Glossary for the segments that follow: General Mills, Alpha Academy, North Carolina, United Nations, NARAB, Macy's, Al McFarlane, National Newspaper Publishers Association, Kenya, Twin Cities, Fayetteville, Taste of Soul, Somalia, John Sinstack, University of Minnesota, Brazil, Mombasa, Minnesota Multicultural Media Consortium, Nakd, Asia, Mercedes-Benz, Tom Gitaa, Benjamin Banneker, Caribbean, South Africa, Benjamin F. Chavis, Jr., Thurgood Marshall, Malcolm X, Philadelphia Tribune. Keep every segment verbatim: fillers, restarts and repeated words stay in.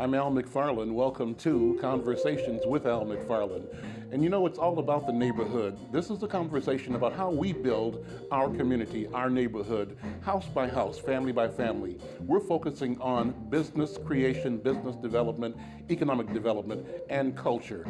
I'm Al McFarlane. Welcome to Conversations with Al McFarlane. And you know, it's all about the neighborhood. This is a conversation about how we build our community, our neighborhood, house by house, family by family. We're focusing on business creation, business development, economic development, and culture.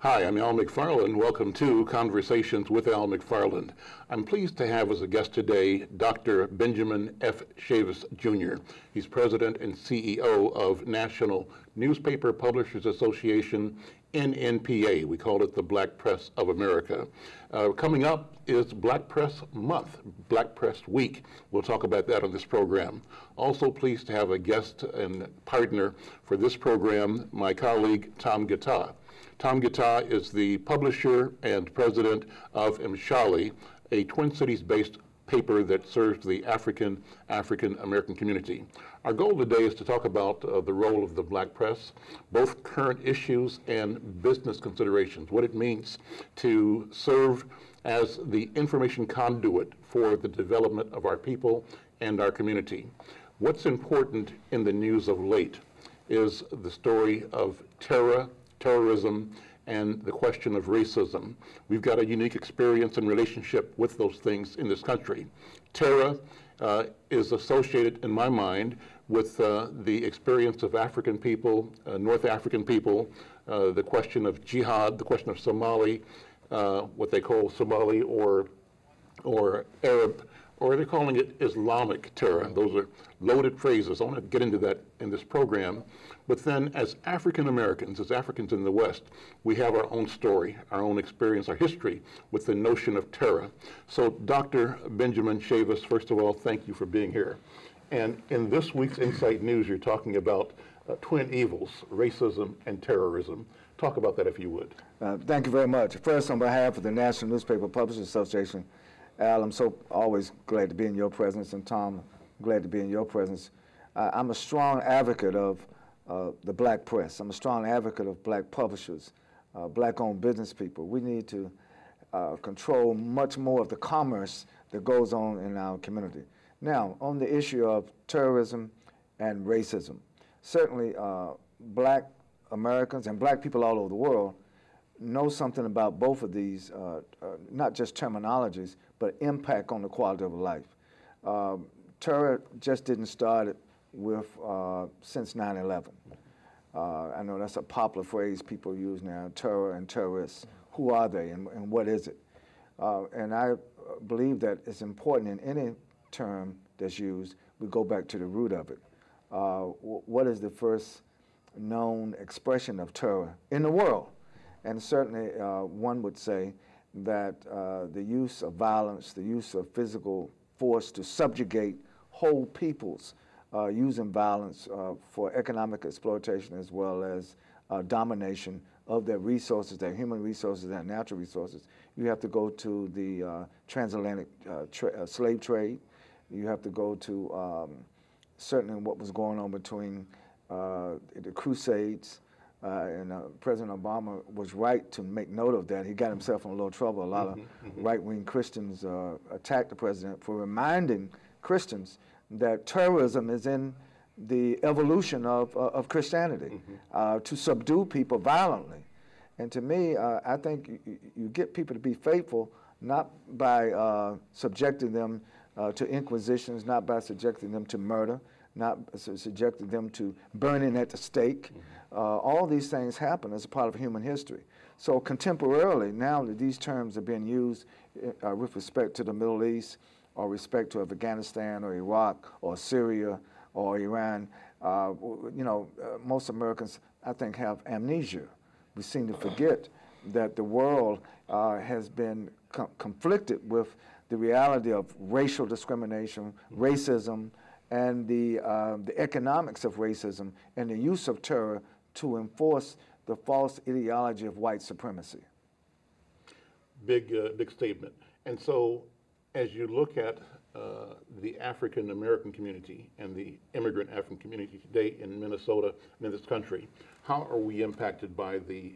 Hi, I'm Al McFarlane. Welcome to Conversations with Al McFarlane. I'm pleased to have as a guest today Doctor Benjamin F. Chavis, Junior He's president and C E O of National Newspaper Publishers Association, N N P A. We call it the Black Press of America. Uh, coming up is Black Press Month, Black Press Week. We'll talk about that on this program. Also pleased to have a guest and partner for this program, my colleague Tom Gitaa. Tom Gitaa is the publisher and president of Mshale, a Twin Cities-based paper that serves the African, African-American community. Our goal today is to talk about uh, the role of the black press, both current issues and business considerations, what it means to serve as the information conduit for the development of our people and our community. What's important in the news of late is the story of terror, terrorism, and the question of racism. We've got a unique experience and relationship with those things in this country. Terror uh, is associated, in my mind, with uh, the experience of African people, uh, North African people, uh, the question of jihad, the question of Somali, uh, what they call Somali or, or Arab, or they're calling it Islamic terror. Those are loaded phrases. I want to get into that in this program. But then as African Americans, as Africans in the West, we have our own story, our own experience, our history with the notion of terror. So Doctor Benjamin Chavis, first of all, thank you for being here. And in this week's Insight News, you're talking about uh, twin evils, racism and terrorism. Talk about that if you would. Uh, thank you very much. First, on behalf of the National Newspaper Publishers Association, Al, I'm so always glad to be in your presence, and Tom, glad to be in your presence. Uh, I'm a strong advocate of uh, the black press. I'm a strong advocate of black publishers, uh, black-owned business people. We need to uh, control much more of the commerce that goes on in our community. Now, on the issue of terrorism and racism, certainly uh, black Americans and black people all over the world know something about both of these, uh, uh, not just terminologies, but impact on the quality of life. Uh, terror just didn't start with uh, since nine eleven. Uh, I know that's a popular phrase people use now, terror and terrorists. Who are they and, and what is it? Uh, and I believe that it's important in any term that's used, we go back to the root of it. Uh, what is the first known expression of terror in the world? And certainly uh, one would say that uh, the use of violence, the use of physical force to subjugate whole peoples, uh, using violence uh, for economic exploitation as well as uh, domination of their resources, their human resources, their natural resources. You have to go to the uh, transatlantic uh, tra uh, slave trade. You have to go to um, certainly what was going on between uh, the Crusades. Uh, and uh, President Obama was right to make note of that. He got himself in a little trouble. A lot mm-hmm, of mm-hmm. right-wing Christians uh, attacked the president for reminding Christians that terrorism is in the evolution of, uh, of Christianity, mm-hmm. uh, to subdue people violently. And to me, uh, I think you, you get people to be faithful not by uh, subjecting them uh, to inquisitions, not by subjecting them to murder, not subjecting them to burning at the stake. Mm-hmm. Uh, all these things happen as a part of human history. So contemporarily, now that these terms are being used uh, with respect to the Middle East or respect to Afghanistan or Iraq or Syria or Iran, uh, you know, uh, most Americans, I think, have amnesia. We seem to forget that the world uh, has been com conflicted with the reality of racial discrimination, mm-hmm. racism, and the, uh, the economics of racism and the use of terror to enforce the false ideology of white supremacy. Big, uh, big statement. And so as you look at uh, the African American community and the immigrant African community today in Minnesota and in this country, how are we impacted by the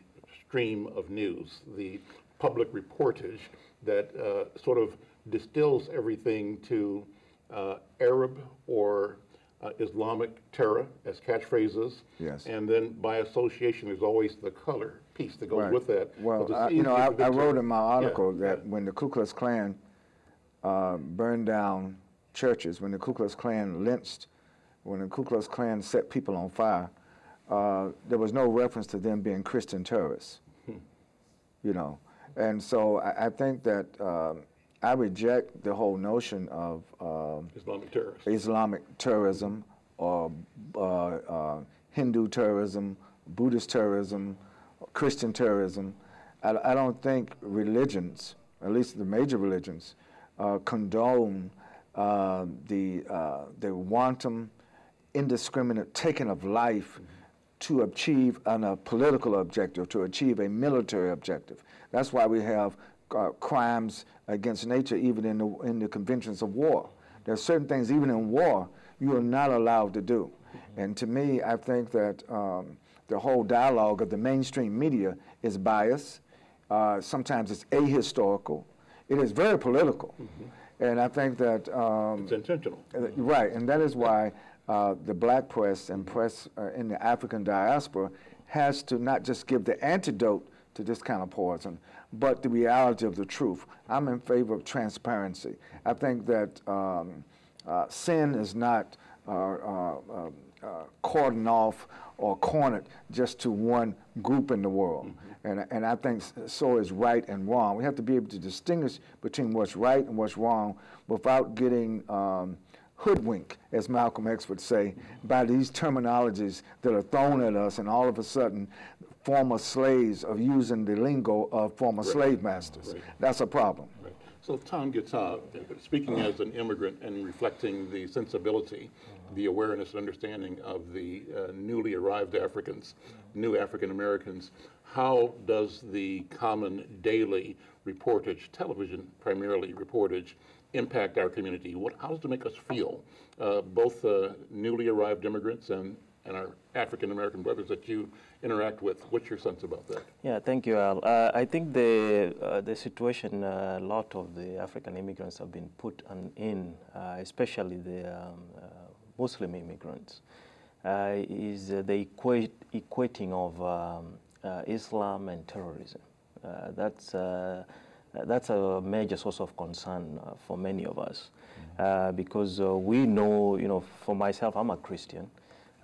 stream of news, the public reportage that uh, sort of distills everything to uh, Arab or uh, Islamic terror as catchphrases? Yes. And then by association, there's always the color piece that goes right with that. Well, I, you know, I, I wrote in my article yeah. that yeah. when the Ku Klux Klan uh, burned down churches, when the Ku Klux Klan lynched, when the Ku Klux Klan set people on fire, uh, there was no reference to them being Christian terrorists, hmm. you know. And so I, I think that uh, I reject the whole notion of uh, Islamic terrorism, Islamic terrorism or uh, uh, Hindu terrorism, Buddhist terrorism, Christian terrorism. I, I don't think religions, at least the major religions, uh, condone uh, the, uh, the wanton, indiscriminate taking of life mm-hmm. to achieve an, a political objective, to achieve a military objective. That's why we have uh, crimes against nature, even in the, in the conventions of war. There are certain things, even in war, you are not allowed to do. Mm-hmm. And to me, I think that um, the whole dialogue of the mainstream media is biased. Uh, sometimes it's ahistorical. It is very political. Mm-hmm. And I think that... Um, it's intentional. Uh, right, and that is why uh, the black press and press uh, in the African diaspora has to not just give the antidote to this kind of poison, but the reality of the truth. I'm in favor of transparency. I think that um, uh, sin is not uh, uh, uh, cordoned off or cornered just to one group in the world. Mm-hmm. And, and I think so is right and wrong. We have to be able to distinguish between what's right and what's wrong without getting um, hoodwinked, as Malcolm X would say, by these terminologies that are thrown at us and all of a sudden former slaves of using the lingo of former right. slave masters. Right. That's a problem. Right. So Tom Gitaa, speaking as an immigrant and reflecting the sensibility, the awareness and understanding of the uh, newly arrived Africans, new African Americans, how does the common daily reportage, television primarily reportage, impact our community? What, how does it make us feel, uh, both uh, newly arrived immigrants and and our African-American brothers that you interact with? What's your sense about that? Yeah, thank you, Al. Uh, I think the, uh, the situation uh, a lot of the African immigrants have been put on, in, uh, especially the um, uh, Muslim immigrants, uh, is uh, the equate, equating of um, uh, Islam and terrorism. Uh, that's, uh, that's a major source of concern uh, for many of us, uh, because uh, we know, you know, for myself, I'm a Christian.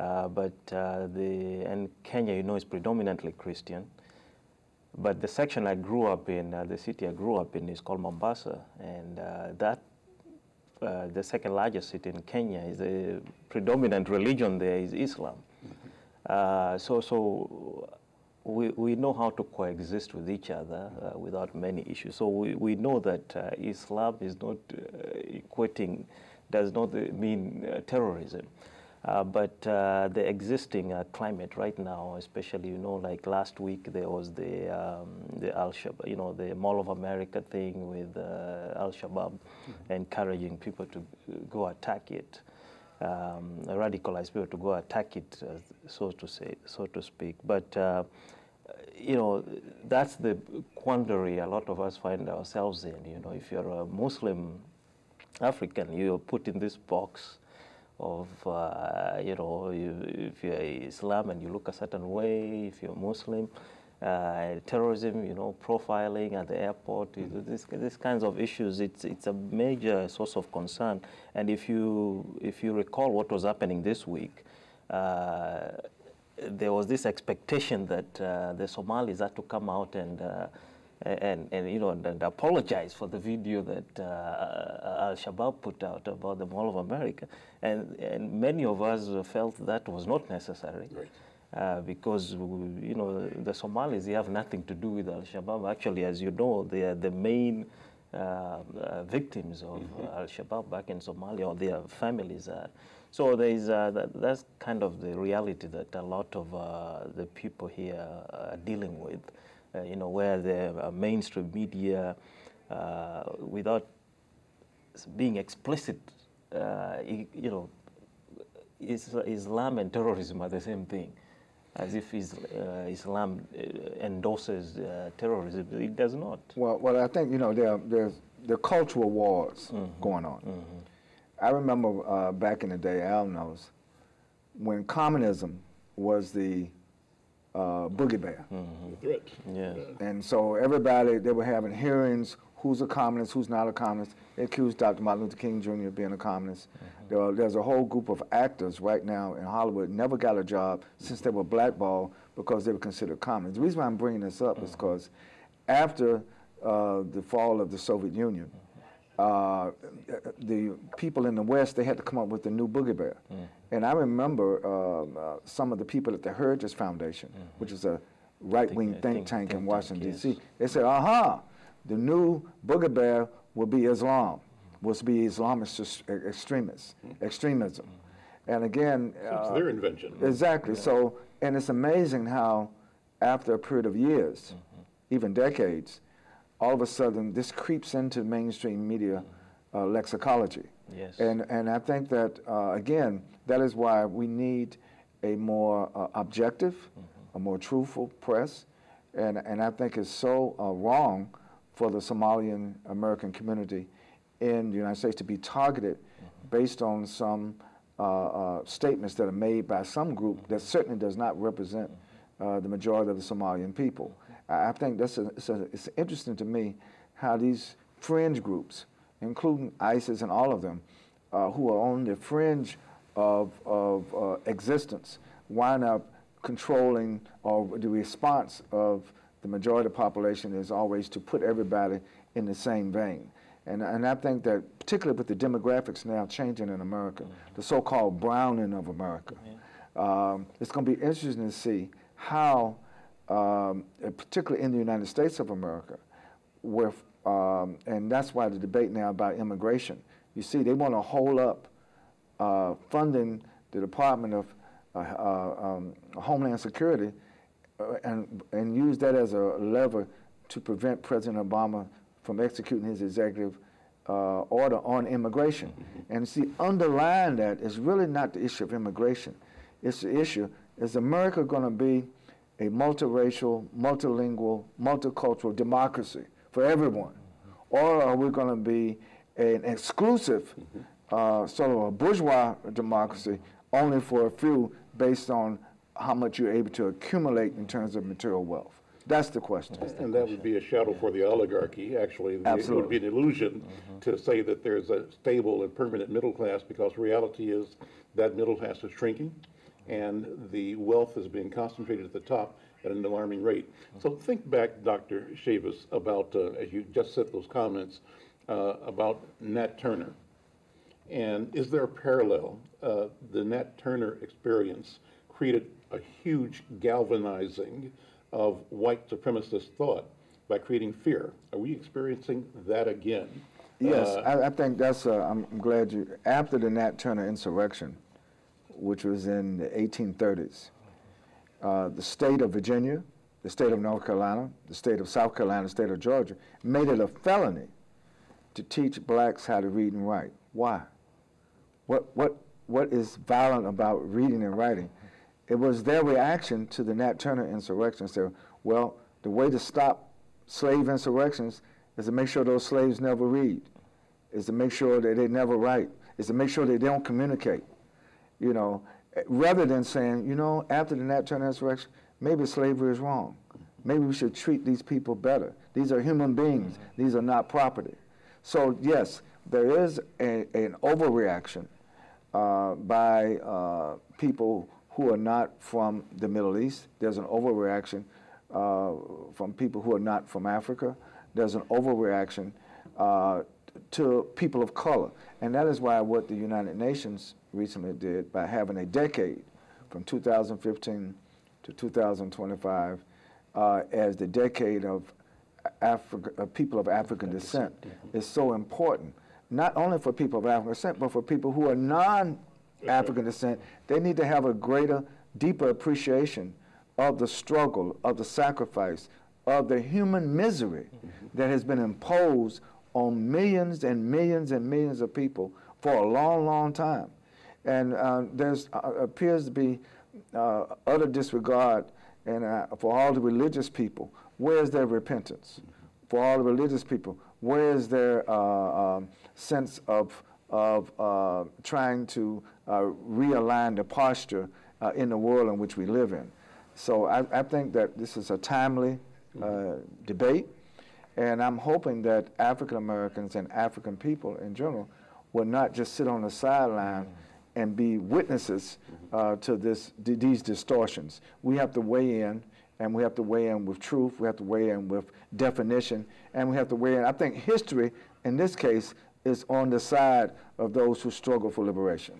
Uh, but uh, the, and Kenya, you know, is predominantly Christian. But the section I grew up in, uh, the city I grew up in is called Mombasa. And uh, that, uh, the second largest city in Kenya, is the predominant religion there is Islam. Mm-hmm. uh, so so we, we know how to coexist with each other uh, without many issues. So we, we know that uh, Islam is not uh, equating, does not mean uh, terrorism. Uh, but uh, the existing uh, climate right now, especially, you know, like last week there was the um, the Al-Shabaab, you know, the Mall of America thing with uh, Al-Shabaab mm-hmm. encouraging people to go attack it, um, radicalized people to go attack it, uh, so to say, so to speak. But uh, you know, that's the quandary a lot of us find ourselves in. You know, if you're a Muslim African, you're put in this box of, uh, you know, you, if you're Islam and you look a certain way, if you're Muslim, uh, terrorism, you know, profiling at the airport, mm-hmm. you know, this, these kinds of issues, it's, it's a major source of concern. And if you, if you recall what was happening this week, uh, there was this expectation that uh, the Somalis had to come out and uh, And, and you know, and, and apologize for the video that uh, Al-Shabaab put out about the Mall of America, and and many of us felt that was not necessary, right. uh, because you know the Somalis, they have nothing to do with Al-Shabaab. Actually, as you know, they are the main uh, uh, victims of mm-hmm. Al-Shabaab back in Somalia, or their families are. So there is uh, that, that's kind of the reality that a lot of uh, the people here are dealing with. Uh, you know, where the uh, mainstream media, uh, without being explicit, uh, you know, Islam and terrorism are the same thing, as if Islam endorses uh, terrorism. It does not. Well, well, I think, you know, there, there's the cultural wars mm-hmm. going on. Mm-hmm. I remember uh, back in the day, Al knows, when communism was the uh, boogie bear. Mm-hmm. The threat. Yeah. And so everybody, they were having hearings, who's a communist, who's not a communist. They accused Doctor Martin Luther King, Junior of being a communist. Mm-hmm. there are, there's a whole group of actors right now in Hollywood never got a job since they were blackballed because they were considered communists. The reason why I'm bringing this up mm-hmm. is because after uh, the fall of the Soviet Union, Uh, the people in the West, they had to come up with a new boogie bear. Mm-hmm. And I remember uh, uh, some of the people at the Heritage Foundation, mm-hmm. which is a right-wing think, think, think tank think in Washington, D C, yes. They said, aha, the new boogie bear will be Islam, mm-hmm. will be Islamist extremists, mm-hmm. extremism. Mm-hmm. And again... So uh, it's their invention. Exactly. Yeah. So, and it's amazing how after a period of years, mm-hmm. even decades, all of a sudden, this creeps into mainstream media uh, lexicology. Yes. And, and I think that, uh, again, that is why we need a more uh, objective, mm-hmm. a more truthful press. And, and I think it's so uh, wrong for the Somalian American community in the United States to be targeted mm-hmm. based on some uh, uh, statements that are made by some group mm-hmm. that certainly does not represent uh, the majority of the Somalian people. I think that's a, it's, a, it's interesting to me how these fringe groups, including ISIS and all of them, uh, who are on the fringe of, of uh, existence, wind up controlling, or the response of the majority of the population is always to put everybody in the same vein. And, and I think that, particularly with the demographics now changing in America, mm-hmm. the so-called browning of America, mm-hmm. um, it's going to be interesting to see how Um, particularly in the United States of America, where, um, and that's why the debate now about immigration. You see, they want to hold up uh, funding the Department of uh, uh, um, Homeland Security uh, and, and use that as a lever to prevent President Obama from executing his executive uh, order on immigration. Mm-hmm. And see, underlying that is really not the issue of immigration. It's the issue, is America going to be a multiracial, multilingual, multicultural democracy for everyone? Mm-hmm. Or are we going to be an exclusive, mm-hmm. uh, sort of a bourgeois democracy only for a few based on how much you're able to accumulate in terms of material wealth? That's the question. That's the and question. That would be a shadow for the oligarchy, actually. Absolutely. It would be an illusion mm-hmm. to say that there's a stable and permanent middle class, because reality is that middle class is shrinking, and the wealth is being concentrated at the top at an alarming rate. So think back, Doctor Chavis, about, uh, as you just said those comments, uh, about Nat Turner. And is there a parallel? Uh, the Nat Turner experience created a huge galvanizing of white supremacist thought by creating fear. Are we experiencing that again? Yes, uh, I, I think that's, uh, I'm glad you, after the Nat Turner insurrection, which was in the eighteen thirties. Uh, the state of Virginia, the state of North Carolina, the state of South Carolina, the state of Georgia, made it a felony to teach blacks how to read and write. Why? What, what, what is violent about reading and writing? It was their reaction to the Nat Turner insurrection. So, well, the way to stop slave insurrections is to make sure those slaves never read, is to make sure that they never write, is to make sure that they don't communicate. You know, rather than saying, you know, after the Nat Turner insurrection, maybe slavery is wrong. Maybe we should treat these people better. These are human beings. Mm-hmm. These are not property. So, yes, there is a, an overreaction uh, by uh, people who are not from the Middle East. There's an overreaction uh, from people who are not from Africa. There's an overreaction uh, to people of color. And that is why what the United Nations recently did by having a decade from two thousand fifteen to two thousand twenty-five uh, as the decade of Africa, uh, people of African descent, is so important, not only for people of African descent, but for people who are non-African descent. They need to have a greater, deeper appreciation of the struggle, of the sacrifice, of the human misery that has been imposed on millions and millions and millions of people for a long, long time. And uh, there uh, appears to be uh, utter disregard and, uh, for all the religious people. Where is their repentance? For all the religious people, where is their uh, um, sense of, of uh, trying to uh, realign the posture uh, in the world in which we live in? So I, I think that this is a timely uh, debate, and I'm hoping that African Americans and African people in general will not just sit on the sideline mm-hmm. and be witnesses uh, to this, these distortions. We have to weigh in, and we have to weigh in with truth, we have to weigh in with definition, and we have to weigh in. I think history, in this case, is on the side of those who struggle for liberation.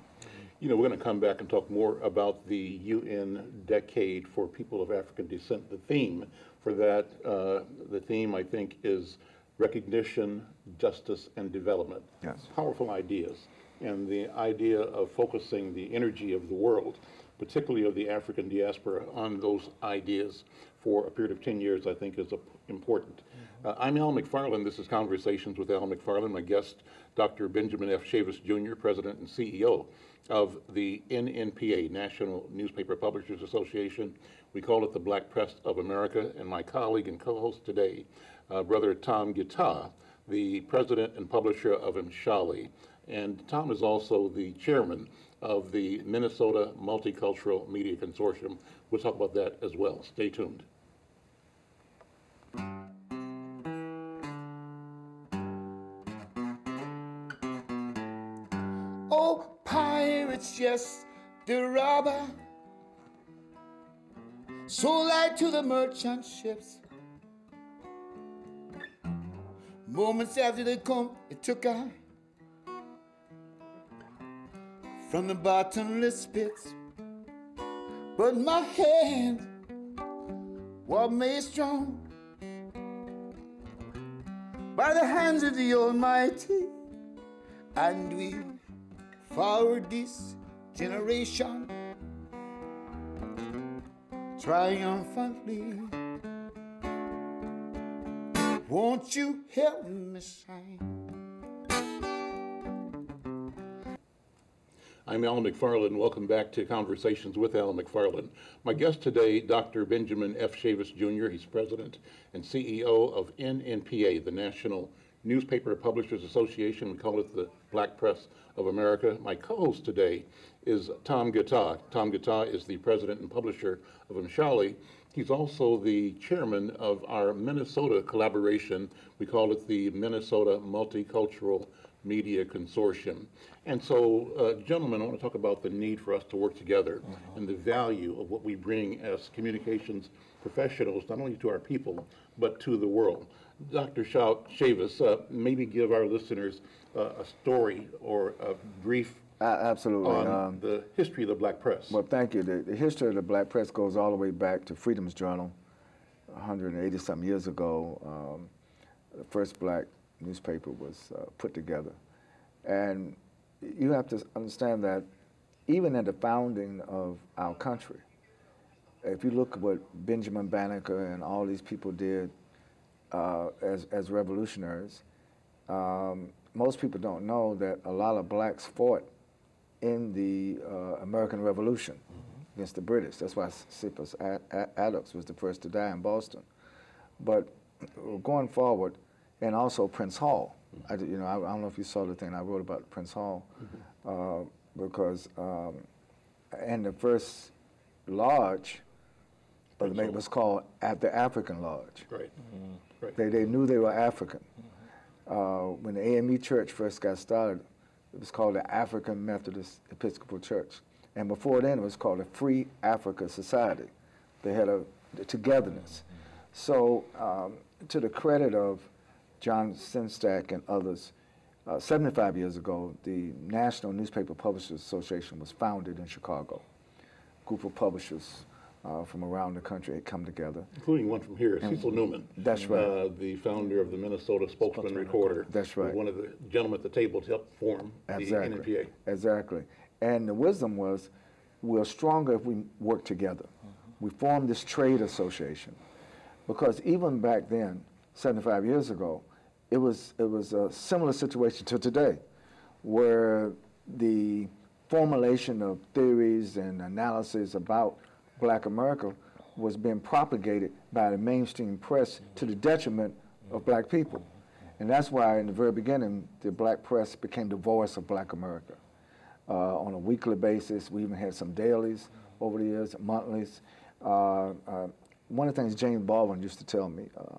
You know, we're going to come back and talk more about the U N Decade for People of African Descent. The theme for that, uh, the theme, I think, is recognition, justice, and development. Yes. Powerful ideas. And the idea of focusing the energy of the world, particularly of the African diaspora, on those ideas for a period of ten years, I think is important. Uh, I'm Al McFarlane. This is Conversations with Al McFarlane. My guest, Doctor Benjamin F. Chavis, Junior, President and C E O of the N N P A, National Newspaper Publishers Association. We call it the Black Press of America. And my colleague and co-host today, uh, Brother Tom Gitaa, the President and Publisher of Mshale. And Tom is also the Chairman of the Minnesota Multicultural Media Consortium. We'll talk about that as well. Stay tuned. Oh, pirates, yes, the robber, sold I to the merchant ships. Moments after they come, it took I from the bottomless pits, but my hand was made strong by the hands of the Almighty, and we forward this generation triumphantly. Won't you help me shine? I'm Al McFarlane. Welcome back to Conversations with Al McFarlane. My guest today, Doctor Benjamin F. Chavis, Junior He's President and C E O of N N P A, the National Newspaper Publishers Association. We call it the Black Press of America. My co-host today is Tom Gitaa. Tom Gitaa is the President and Publisher of Mshale. He's also the Chairman of our Minnesota collaboration. We call it the Minnesota Multicultural Media Consortium. And so, uh, gentlemen, I want to talk about the need for us to work together uh-huh. and the value of what we bring as communications professionals, not only to our people, but to the world. Doctor Chavis, uh, maybe give our listeners uh, a story or a brief uh, absolutely. on um, the history of the Black Press. Well, thank you. The, the history of the Black Press goes all the way back to Freedom's Journal, one hundred eighty some years ago. Um, the first black newspaper was uh, put together. And you have to understand that even at the founding of our country, if you look at what Benjamin Banneker and all these people did uh, as, as revolutionaries, um, most people don't know that a lot of blacks fought in the uh, American Revolution mm-hmm. against the British. That's why Cephas Addox was the first to die in Boston. But going forward, and also Prince Hall. I, you know, I, I don't know if you saw the thing I wrote about Prince Hall, mm-hmm. uh, because um, and the first lodge, but it was called at the African Lodge. Right. Mm-hmm. right. They they knew they were African. Mm-hmm. uh, when the A M E Church first got started, it was called the African Methodist Episcopal Church, and before then it was called the Free Africa Society. They had a the togetherness. Mm-hmm. So um, to the credit of John Sinstack and others, uh, seventy-five years ago, the National Newspaper Publishers Association was founded in Chicago. A group of publishers uh, from around the country had come together. Including one from here, and Cecil Newman. That's right. Uh, the founder of the Minnesota Spokesman, Spokesman Recorder. That's right. One of the gentlemen at the table to help form exactly. the N N P A. Exactly. And the wisdom was, we're stronger if we work together. Mm-hmm. We formed this trade association. Because even back then, seventy-five years ago, it was, it was a similar situation to today, where the formulation of theories and analysis about Black America was being propagated by the mainstream press to the detriment of Black people. And that's why in the very beginning, the Black press became the voice of Black America. Uh, on a weekly basis, we even had some dailies over the years, monthlies. Uh, uh, one of the things James Baldwin used to tell me uh,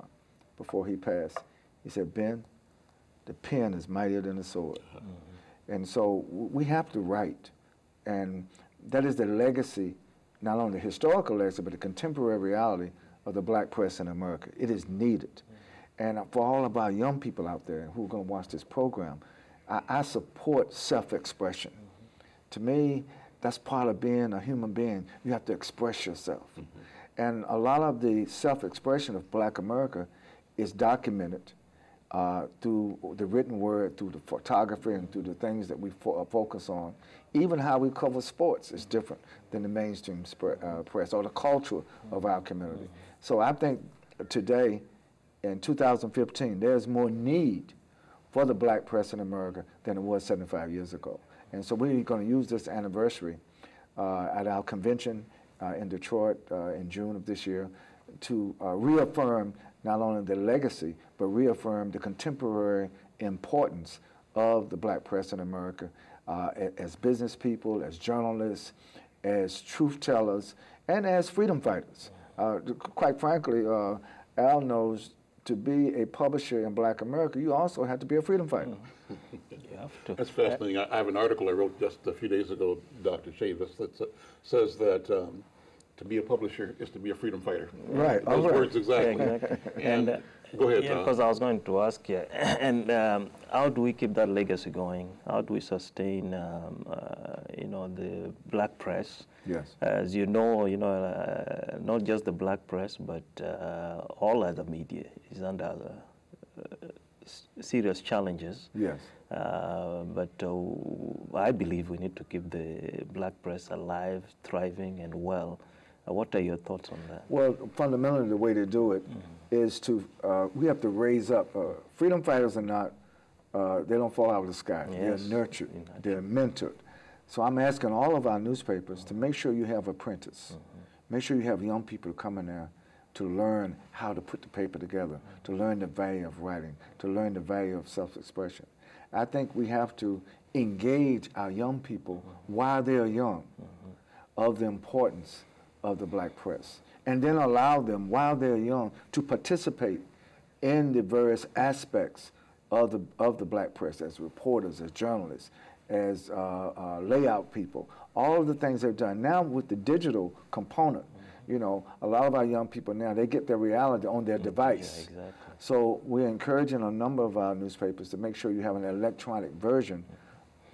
before he passed, he said, "Ben, the pen is mightier than the sword." Mm-hmm. And so we have to write. And that is the legacy, not only the historical legacy, but the contemporary reality of the Black press in America. It is needed. And for all of our young people out there who are going to watch this program, I, I support self-expression. Mm-hmm. To me, that's part of being a human being. You have to express yourself. Mm-hmm. And a lot of the self-expression of Black America is documented uh, through the written word, through the photography, and through the things that we fo focus on. Even how we cover sports is different than the mainstream uh, press or the culture mm-hmm. of our community. Mm-hmm. So I think today, in two thousand fifteen, there's more need for the Black press in America than it was seventy-five years ago. And so we're going to use this anniversary uh, at our convention uh, in Detroit uh, in June of this year to uh, reaffirm not only the legacy, but reaffirm the contemporary importance of the Black press in America uh, as business people, as journalists, as truth tellers, and as freedom fighters. Uh, quite frankly, uh, Al knows, to be a publisher in Black America, you also have to be a freedom fighter. You have to. That's fascinating. I have an article I wrote just a few days ago, Doctor Chavis, that uh, says that um, to be a publisher is to be a freedom fighter. Right. Those right. words exactly. Yeah, exactly. And, and uh, go ahead. Yeah, because I was going to ask you. And um, how do we keep that legacy going? How do we sustain, um, uh, you know, the Black press? Yes. As you know, you know, uh, not just the Black press, but uh, all other media is under uh, serious challenges. Yes. Uh, but uh, I believe we need to keep the Black press alive, thriving, and well. Uh, what are your thoughts on that? Well, fundamentally, the way to do it mm-hmm. is to uh, we have to raise up. Uh, freedom fighters are not; uh, they don't fall out of the sky. Yes. They're nurtured. United. They're mentored. So I'm asking all of our newspapers to make sure you have apprentices. Mm-hmm. Make sure you have young people coming there to learn how to put the paper together, mm-hmm. to learn the value of writing, to learn the value of self-expression. I think we have to engage our young people mm-hmm. while they are young mm-hmm. of the importance of the Black press, and then allow them while they're young to participate in the various aspects of the, of the Black press as reporters, as journalists, as uh, uh, layout people, all of the things they've done. Now with the digital component, mm-hmm. you know, a lot of our young people now, they get their reality on their mm-hmm. device. Yeah, exactly. So we're encouraging a number of our newspapers to make sure you have an electronic version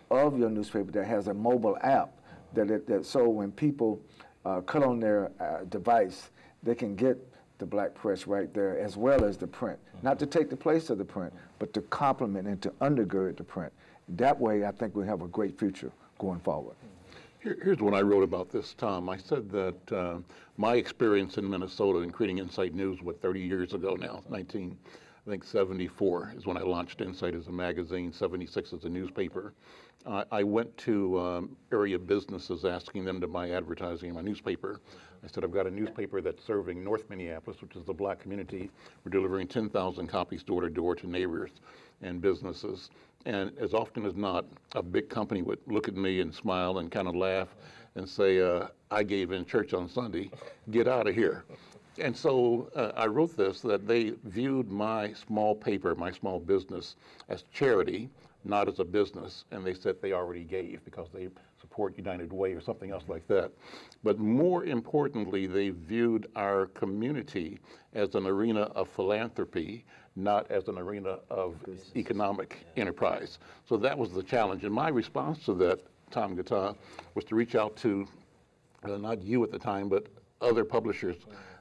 mm-hmm. of your newspaper that has a mobile app, mm-hmm. that, it, that so when people uh, cut on their uh, device, they can get the Black press right there as well as the print. Mm-hmm. Not to take the place of the print, but to complement and to undergird the print. That way, I think we have a great future going forward. Here, here's what I wrote about this, Tom. I said that uh, my experience in Minnesota in creating Insight News, what, thirty years ago now, nineteen, I think seventy-four is when I launched Insight as a magazine, seventy-six as a newspaper. Uh, I went to um, area businesses asking them to buy advertising in my newspaper. I said, I've got a newspaper that's serving North Minneapolis, which is the Black community. We're delivering ten thousand copies door to door to neighbors and businesses. And as often as not, a big company would look at me and smile and kind of laugh and say, uh, I gave in church on Sunday, get out of here. And so uh, I wrote this, that they viewed my small paper, my small business, as charity, not as a business. And they said they already gave because they support United Way or something else like that. But more importantly, they viewed our community as an arena of philanthropy, not as an arena of business. Economic yeah. enterprise. So that was the challenge. And my response to that, Tom Gitaa, was to reach out to, uh, not you at the time, but other publishers.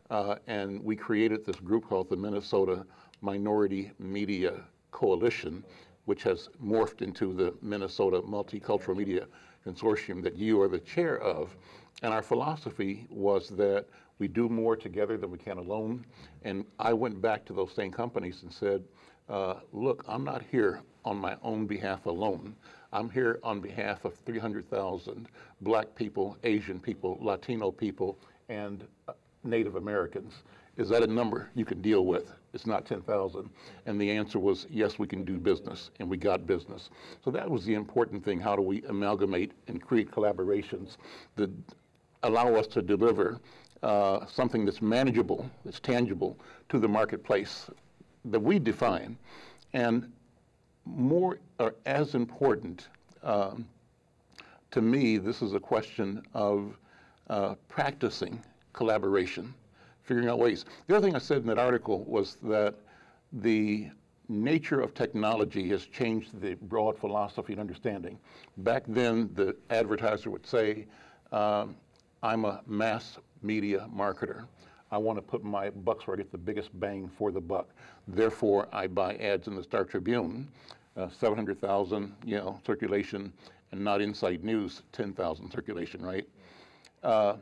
Uh, and we created this group called the Minnesota Minority Media Coalition, which has morphed into the Minnesota Multicultural Media Consortium that you are the chair of. And our philosophy was that we do more together than we can alone. And I went back to those same companies and said, uh, look, I'm not here on my own behalf alone. I'm here on behalf of three hundred thousand black people, Asian people, Latino people, and Native Americans. Is that a number you can deal with? It's not ten thousand. And the answer was, yes, we can do business, and we got business. So that was the important thing. How do we amalgamate and create collaborations that allow us to deliver uh, something that's manageable, that's tangible to the marketplace that we define? And more or as important, um, to me, this is a question of uh, practicing collaboration, figuring out ways. The other thing I said in that article was that the nature of technology has changed the broad philosophy and understanding. Back then, the advertiser would say, um, I'm a mass media marketer. I want to put my bucks where I get the biggest bang for the buck. Therefore, I buy ads in the Star Tribune, uh, seven hundred thousand, you know, circulation, and not Inside News, ten thousand circulation, right? Uh,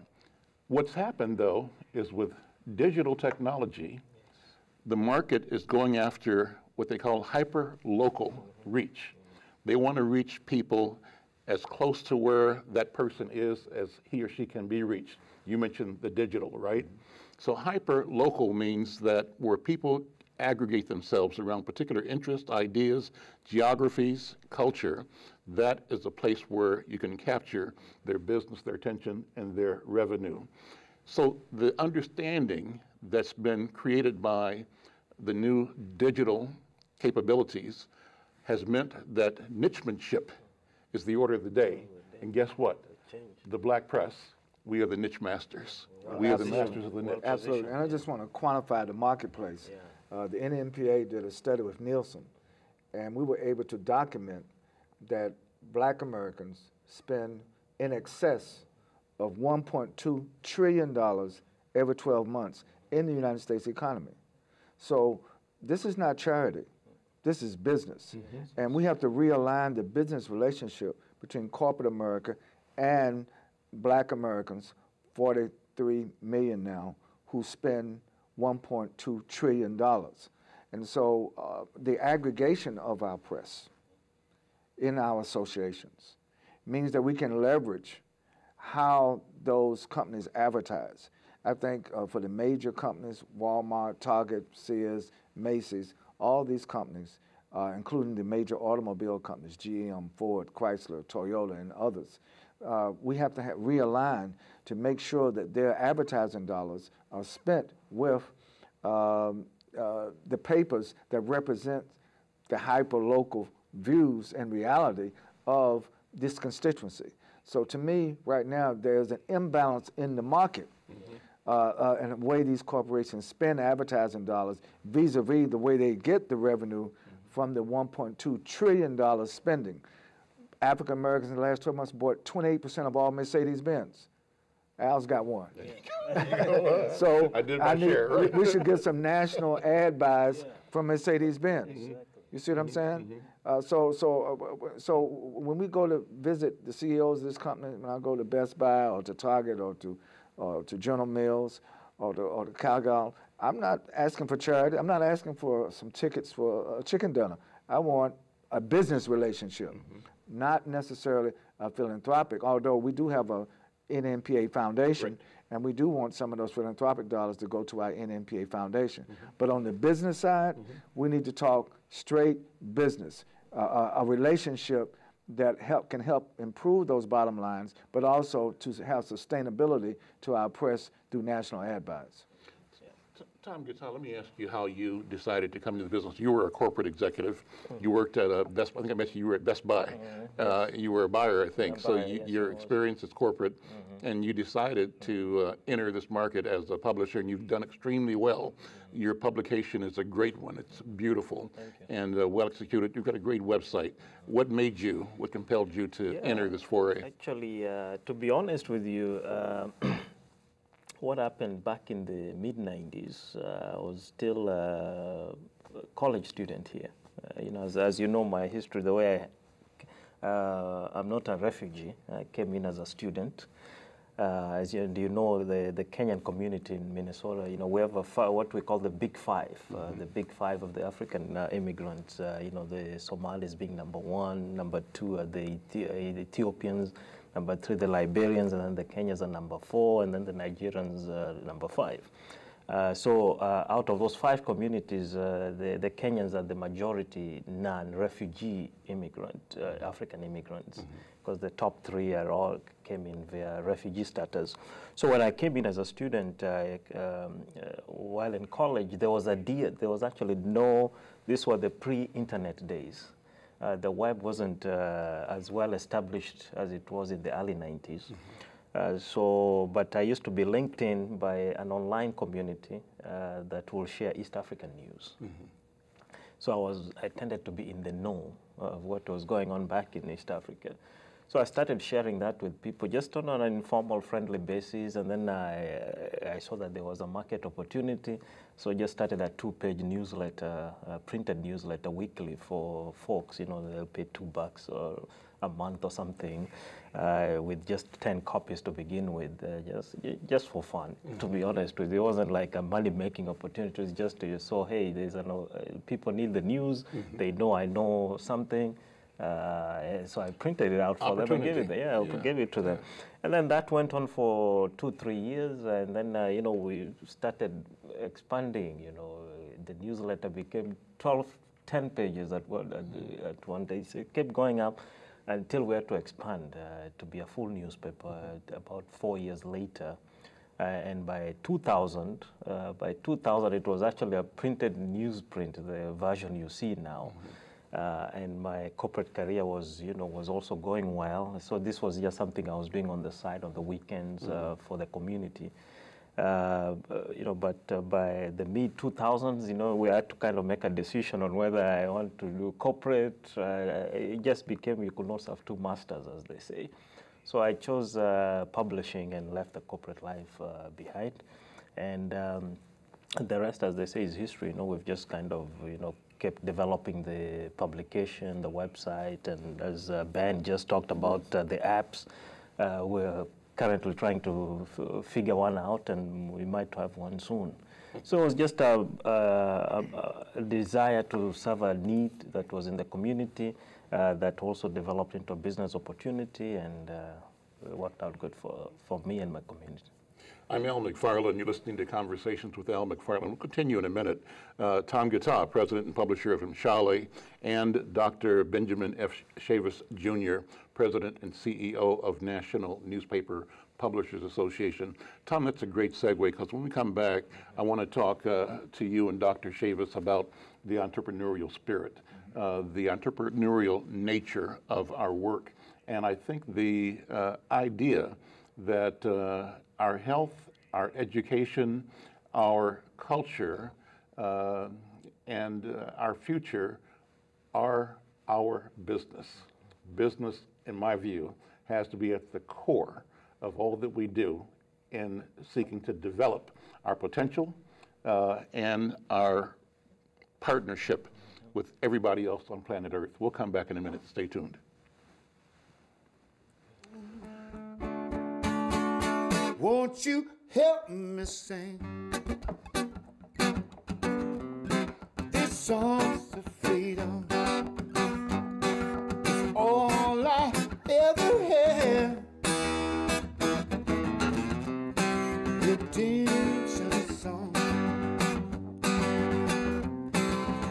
what's happened, though, is with digital technology, the market is going after what they call hyper-local reach. They want to reach people as close to where that person is as he or she can be reached. You mentioned the digital, right? So hyper-local means that where people aggregate themselves around particular interests, ideas, geographies, culture, that is a place where you can capture their business, their attention, and their revenue. So the understanding that's been created by the new digital capabilities has meant that nichemanship is the order of the day. And guess what? The black press, we are the niche masters. Well, we absolutely. are the masters of the niche. Absolutely. And I just want to quantify the marketplace. Yeah. Uh, the N M P A did a study with Nielsen, and we were able to document that black Americans spend in excess of one point two trillion dollars every twelve months in the United States economy. So this is not charity. This is business. Mm-hmm. And we have to realign the business relationship between corporate America and black Americans, forty-three million now, who spend one point two trillion dollars. And so uh, the aggregation of our press in our associations means that we can leverage how those companies advertise. I think uh, for the major companies, Walmart, Target, Sears, Macy's, all these companies, uh, including the major automobile companies, G M, Ford, Chrysler, Toyota, and others, Uh, we have to have realign to make sure that their advertising dollars are spent with um, uh, the papers that represent the hyper-local views and reality of this constituency. So to me, right now, there's an imbalance in the market mm-hmm. uh, uh, and the way these corporations spend advertising dollars vis-a-vis the way they get the revenue mm-hmm. from the one point two trillion dollars spending. African Americans in the last twelve months bought twenty-eight percent of all Mercedes-Benz. Al's got one. Yeah. So I did my I need, share, right? we, we should get some national ad buys yeah. from Mercedes-Benz. Exactly. You see what I'm saying? Mm-hmm. uh, so, so, uh, so when we go to visit the C E Os of this company, when I go to Best Buy or to Target or to, or to General Mills or to, or to Calgal, I'm not asking for charity. I'm not asking for some tickets for a chicken dinner. I want a business relationship. Mm-hmm. Not necessarily uh, philanthropic, although we do have a N N P A foundation, right. and we do want some of those philanthropic dollars to go to our N N P A foundation. Mm-hmm. But on the business side, mm-hmm. we need to talk straight business, uh, a, a relationship that help, can help improve those bottom lines, but also to have sustainability to our press through national ad buys. Tom Gitaa, let me ask you how you decided to come into the business. You were a corporate executive. Mm-hmm. You worked at a Best Buy. I think I mentioned you were at Best Buy. Mm-hmm. uh, you were a buyer, I think. A so buyer, you, yes, your experience is corporate, mm-hmm. and you decided to uh, enter this market as a publisher, and you've done extremely well. Mm-hmm. Your publication is a great one. It's beautiful and uh, well executed. You've got a great website. Mm-hmm. What made you, what compelled you to yeah, enter this foray? Actually, uh, to be honest with you, uh, what happened back in the mid nineties, uh, I was still uh, a college student here. Uh, you know, as, as you know, my history, the way I, uh, I'm not a refugee. I came in as a student. Uh, Uh, as you, you know, the, the Kenyan community in Minnesota, you know, we have a fi what we call the Big Five, uh, mm-hmm. the Big Five of the African uh, immigrants. Uh, you know, the Somalis being number one, number two are the Ethi Ethiopians, number three the Liberians, and then the Kenyans are number four, and then the Nigerians are number five. Uh, so uh, out of those five communities, uh, the, the Kenyans are the majority non-refugee immigrant, uh, African immigrants, because mm-hmm. the top three are all came in via refugee status. So when I came in as a student, uh, um, uh, while in college, there was a idea, there was actually no, these were the pre-internet days. Uh, the web wasn't uh, as well established as it was in the early nineties. Mm-hmm. Uh, so, but I used to be linked in by an online community uh, that will share East African news. Mm-hmm. So I was, I tended to be in the know of what was going on back in East Africa. So I started sharing that with people just on an informal, friendly basis, and then I, I saw that there was a market opportunity. So I just started a two-page newsletter, a printed newsletter weekly for folks. You know, they'll pay two bucks or a month or something, uh, with just ten copies to begin with, uh, just just for fun. Mm-hmm. To be honest with you, it wasn't like a money-making opportunity. It was just to so hey, there's a no, uh, people need the news. Mm-hmm. They know I know something, uh, so I printed it out for them and gave it. Yeah, I yeah. gave it to them, yeah. And then that went on for two, three years, and then uh, you know we started expanding. You know, the newsletter became twelve, ten pages at one mm-hmm. at one day. So it kept going up until we had to expand uh, to be a full newspaper uh, about four years later. Uh, and by two thousand, uh, by two thousand it was actually a printed newsprint, the version you see now. Mm-hmm. Uh, and my corporate career was, you know, was also going well. So this was just something I was doing on the side on the weekends mm-hmm. uh, for the community. Uh, you know, but uh, by the mid two thousands, you know, we had to kind of make a decision on whether I want to do corporate. Uh, it just became you could not have two masters, as they say. So I chose uh, publishing and left the corporate life uh, behind. And um, the rest, as they say, is history. You know, we've just kind of, you know, kept developing the publication, the website, and as uh, Ben just talked about uh, the apps, uh, we're currently trying to f figure one out, and we might have one soon. So it was just a, a, a desire to serve a need that was in the community uh, that also developed into a business opportunity and uh, worked out good for, for me and my community. I'm Al McFarlane. You're listening to Conversations with Al McFarlane. We'll continue in a minute. Uh, Tom Gitaa, president and publisher of Mshale, and Doctor Benjamin F. Chavis, Junior, president and C E O of National Newspaper Publishers Association. Tom, that's a great segue, because when we come back, I want to talk uh, to you and Doctor Chavis about the entrepreneurial spirit, uh, the entrepreneurial nature of our work. And I think the uh, idea that uh, our health, our education, our culture, uh, and uh, our future are our business. Business, in my view, has to be at the core of all that we do in seeking to develop our potential uh, and our partnership with everybody else on planet Earth. We'll come back in a minute. Stay tuned. Won't you help me sing this song of freedom? It's all I ever had. Redemption song.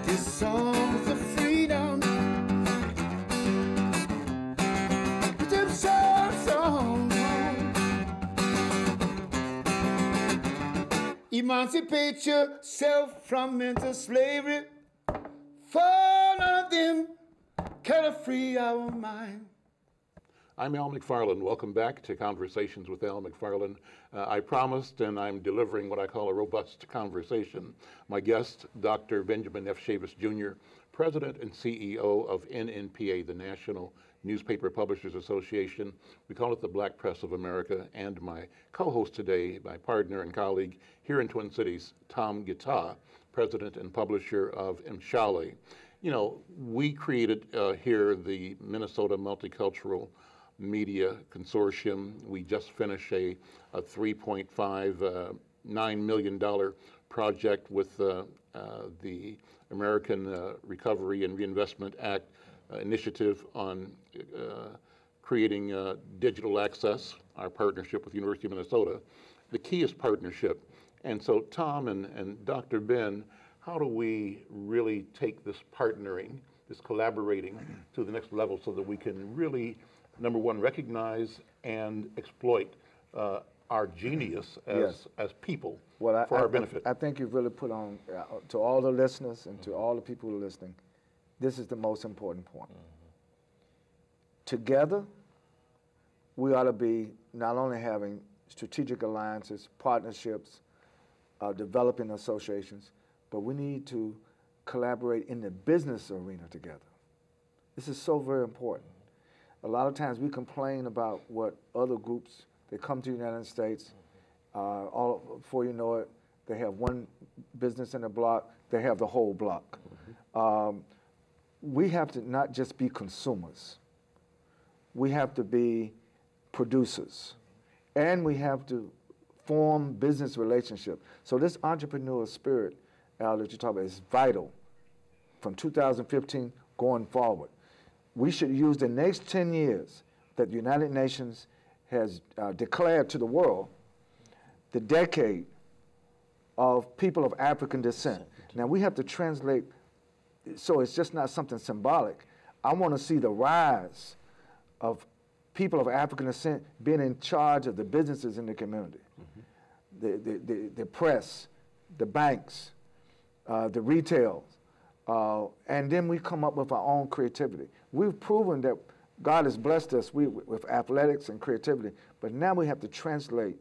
This song of freedom. Redemption song. Emancipate yourself from mental slavery, for none of them can free our mind. I'm Al McFarlane. Welcome back to Conversations with Al McFarlane. Uh, I promised, and I'm delivering what I call a robust conversation. My guest, Doctor Benjamin F. Chavis, Junior, president and C E O of N N P A, the National Newspaper Publishers Association. We call it the Black Press of America. And my co-host today, my partner and colleague here in Twin Cities, Tom Gitaa, president and publisher of Mshale. You know, we created uh, here the Minnesota Multicultural Media Consortium. We just finished a, a three point five nine million dollar project with uh, uh, the American uh, Recovery and Reinvestment Act uh, initiative on uh, creating uh, digital access, our partnership with the University of Minnesota. The key is partnership. And so Tom and, and Doctor Ben, how do we really take this partnering, this collaborating to the next level so that we can really, number one, recognize and exploit uh, our genius as, yes. as people well, I, for I, our benefit? I think you've really put on, uh, to all the listeners and to all the people who are listening, this is the most important point. Mm-hmm. Together, we ought to be not only having strategic alliances, partnerships, uh, developing associations, but we need to collaborate in the business arena together. This is so very important. A lot of times we complain about what other groups, they come to the United States, uh, all, before you know it, they have one business in the block, they have the whole block. Mm-hmm. um, we have to not just be consumers. We have to be producers, and we have to form business relationships. So this entrepreneurial spirit, Al, that you talk about, is vital from two thousand fifteen going forward. We should use the next ten years that the United Nations has uh, declared to the world, the Decade of People of African Descent. Now we have to translate, so it's just not something symbolic. I want to see the rise of people of African descent being in charge of the businesses in the community, mm-hmm. the, the, the, the press, the banks, uh, the retail, uh, and then we come up with our own creativity. We've proven that God has blessed us we, with athletics and creativity, but now we have to translate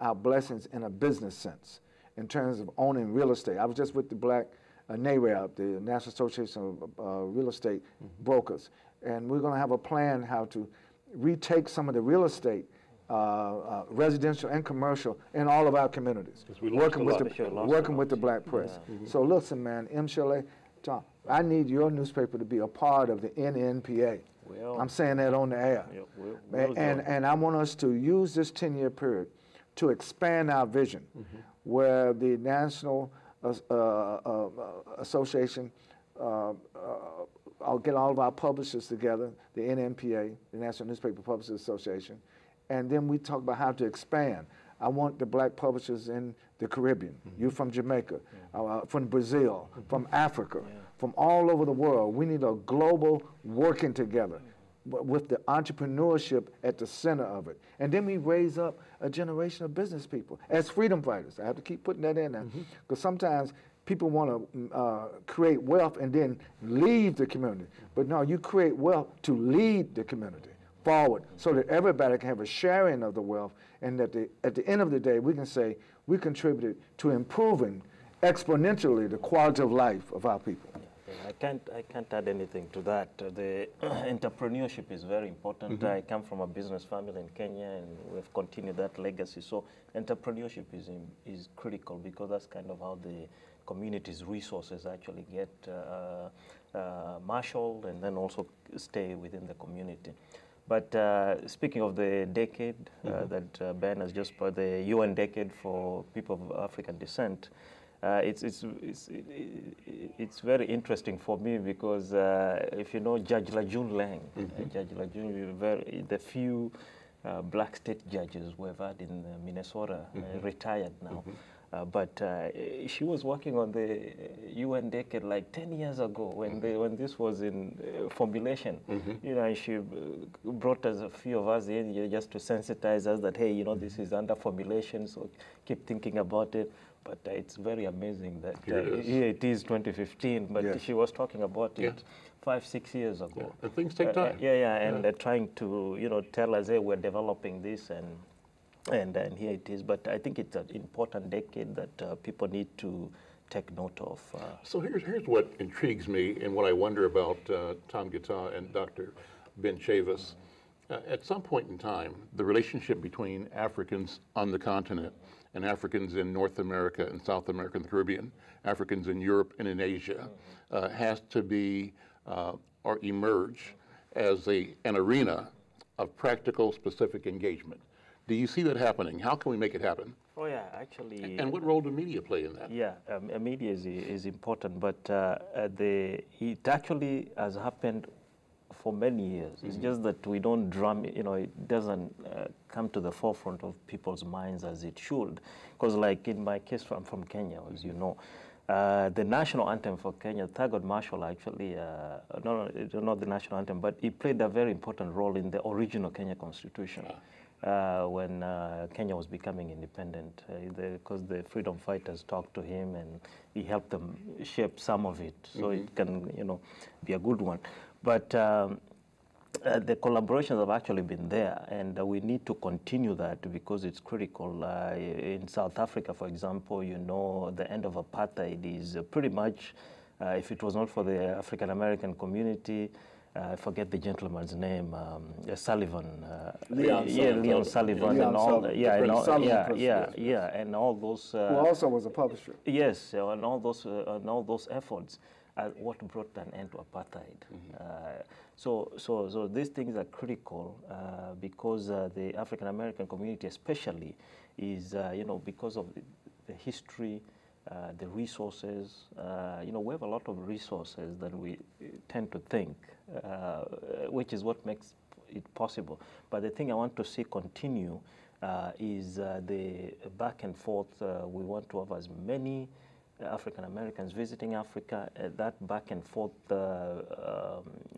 our blessings in a business sense in terms of owning real estate. I was just with the black uh, NARAB, the National Association of uh, Real Estate mm-hmm. Brokers, and we're going to have a plan how to retake some of the real estate, uh, uh, residential and commercial, in all of our communities, we working, with the, working with the black press. Yeah. Mm-hmm. So listen, man, Mshale, Tom, I need your newspaper to be a part of the N N P A. Well, I'm saying that on the air. Yeah, we'll, we'll and, and I want us to use this ten-year period to expand our vision, mm-hmm. where the National uh, uh, uh, Association uh, uh, I'll get all of our publishers together, the N N P A, the National Newspaper Publishers Association, and then we talk about how to expand. I want the black publishers in the Caribbean. Mm-hmm. You're from Jamaica, yeah. uh, from Brazil, mm-hmm. from Africa, yeah. from all over the world. We need a global working together mm-hmm. with the entrepreneurship at the center of it. And then we raise up a generation of business people as freedom fighters. I have to keep putting that in there because mm-hmm. sometimes people want to uh, create wealth and then leave the community. But no, you create wealth to lead the community forward so that everybody can have a sharing of the wealth, and that the, at the end of the day, we can say we contributed to improving exponentially the quality of life of our people. I can't, I can't add anything to that. Uh, the entrepreneurship is very important. Mm-hmm. I come from a business family in Kenya, and we've continued that legacy. So entrepreneurship is, in, is critical because that's kind of how the community's resources actually get uh, uh, marshaled and then also stay within the community. But uh, speaking of the decade mm-hmm. uh, that uh, Ben has just put, the U N Decade for People of African Descent, Uh, it's, it's, it's, it's very interesting for me because uh, if you know Judge Lajun Lang, mm-hmm. uh, Judge Lajun, very, the few uh, black state judges we've had in uh, Minnesota, mm-hmm. uh, retired now. Mm-hmm. Uh, but uh, she was working on the U N Decade like ten years ago when they, when this was in uh, formulation. Mm-hmm. You know, and she brought us a few of us in just to sensitize us that, hey, you know, this is under formulation, so keep thinking about it. But uh, it's very amazing that here uh, it, is. Here it is twenty fifteen, but yes. she was talking about yeah. it five, six years ago. Yeah. Things take time. Uh, yeah, yeah, and yeah. Uh, trying to, you know, tell us, hey, we're developing this and And, and here it is. But I think it's an important decade that uh, people need to take note of. Uh, so here's, here's what intrigues me and what I wonder about uh, Tom Gitaa and Doctor Ben Chavis. Uh, at some point in time, the relationship between Africans on the continent and Africans in North America and South America and the Caribbean, Africans in Europe and in Asia, uh, has to be uh, or emerge as a, an arena of practical, specific engagement. Do you see that happening? How can we make it happen? Oh yeah, actually. And, and what role do media play in that? Yeah, um, media is, is important, but uh, the, it actually has happened for many years. Mm-hmm. It's just that we don't drum, you know, it doesn't uh, come to the forefront of people's minds as it should. Because like in my case, I'm from Kenya, as you know. Uh, the national anthem for Kenya, Thurgood Marshall actually, uh, no, no, not the national anthem, but he played a very important role in the original Kenya Constitution. Yeah. Uh, when uh, Kenya was becoming independent, because uh, the, the freedom fighters talked to him and he helped them shape some of it, so mm-hmm. it can, you know, be a good one. But um, uh, the collaborations have actually been there, and uh, we need to continue that because it's critical. Uh, in South Africa, for example, you know, the end of apartheid is pretty much, uh, if it was not for the African American community, I uh, forget the gentleman's name, um, uh, Sullivan. Uh, Leon yeah, Sullivan. Leon Sullivan Leon and all. Sullivan. Yeah, and all yeah, yeah, yeah, yeah, and all those. Uh, Who also was a publisher. Yes, and all those, uh, and all those efforts, are what brought an end to apartheid. Mm-hmm. uh, so, so, so these things are critical uh, because uh, the African American community, especially, is uh, you know because of the, the history. Uh, the resources, uh, you know, we have a lot of resources that we tend to think, uh, which is what makes it possible. But the thing I want to see continue uh, is uh, the back and forth. Uh, we want to have as many African Americans visiting Africa. Uh, that back and forth uh, um,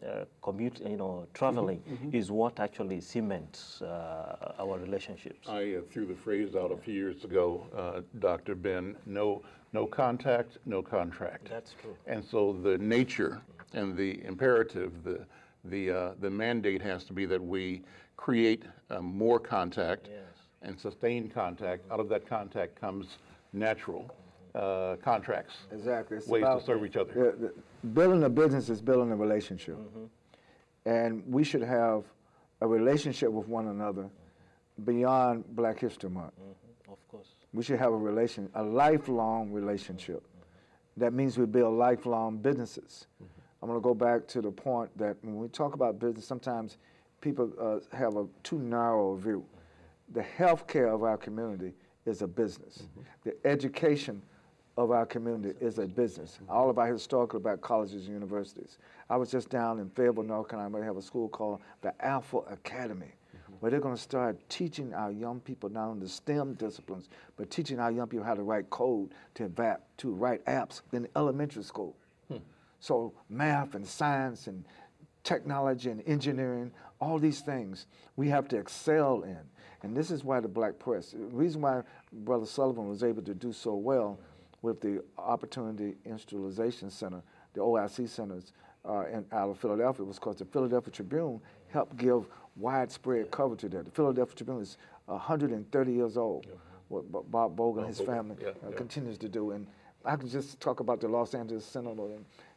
uh, commute, you know, traveling mm-hmm, mm-hmm. is what actually cements uh, our relationships. I uh, threw the phrase out a few years ago, uh, Doctor Ben, no, no contact, no contract. That's true. And so the nature and the imperative, the, the, uh, the mandate has to be that we create uh, more contact yes. and sustain contact. Out of that contact comes natural. Uh, contracts, exactly. It's ways about, to serve each other. The, the, building a business is building a relationship. Mm-hmm. And we should have a relationship with one another mm-hmm. beyond Black History Month. Mm-hmm. Of course. We should have a relation, a lifelong relationship. Mm-hmm. That means we build lifelong businesses. Mm-hmm. I'm going to go back to the point that when we talk about business, sometimes people uh, have a too narrow view. Mm-hmm. The health care of our community is a business. Mm-hmm. The education of our community is a business. Mm-hmm. All of our historical about colleges and universities. I was just down in Fayetteville, North Carolina. They have a school called the Alpha Academy, mm-hmm. where they're going to start teaching our young people not only the STEM disciplines, but teaching our young people how to write code, to, adapt, to write apps in elementary school. Hmm. So math and science and technology and engineering, all these things we have to excel in. And this is why the black press, the reason why Brother Sullivan was able to do so well with the Opportunity Industrialization Center, the O I C centers uh, in, out of Philadelphia, was because the Philadelphia Tribune helped give widespread coverage to that. The Philadelphia Tribune is one hundred thirty years old, yeah. what Bob Bogan and his Bogan. family yeah, uh, yeah. continues to do. And I can just talk about the Los Angeles Sentinel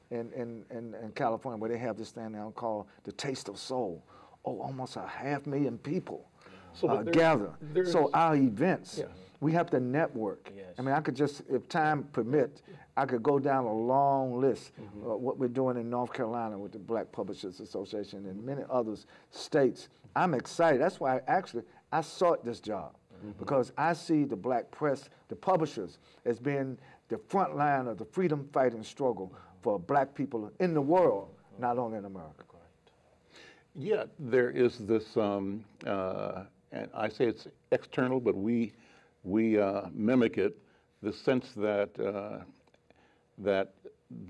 in, in, in, in, in California, where they have this thing now called The Taste of Soul. Oh, almost a half million people so uh, there, gather. There's, so our events, yeah. we have to network. Yes. I mean, I could just, if time permits, I could go down a long list mm-hmm. of what we're doing in North Carolina with the Black Publishers Association and many other states. I'm excited. That's why I actually, I sought this job mm-hmm. because I see the black press, the publishers, as being the front line of the freedom fighting struggle for black people in the world, not only in America. Yeah, there is this, um, uh, and I say it's external, but we, we uh, mimic it, the sense that, uh, that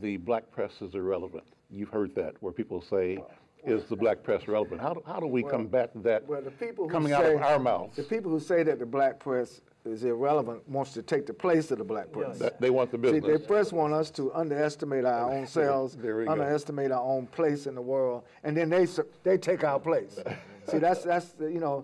the black press is irrelevant. You've heard that, where people say, is the black press relevant? How do, how do we well, combat that well, the people coming say, out of our mouths? The people who say that the black press is irrelevant wants to take the place of the black press. Yes. They want the business. See, they first want us to underestimate our own selves, underestimate go. our own place in the world, and then they, they take our place. See, that's, that's you know,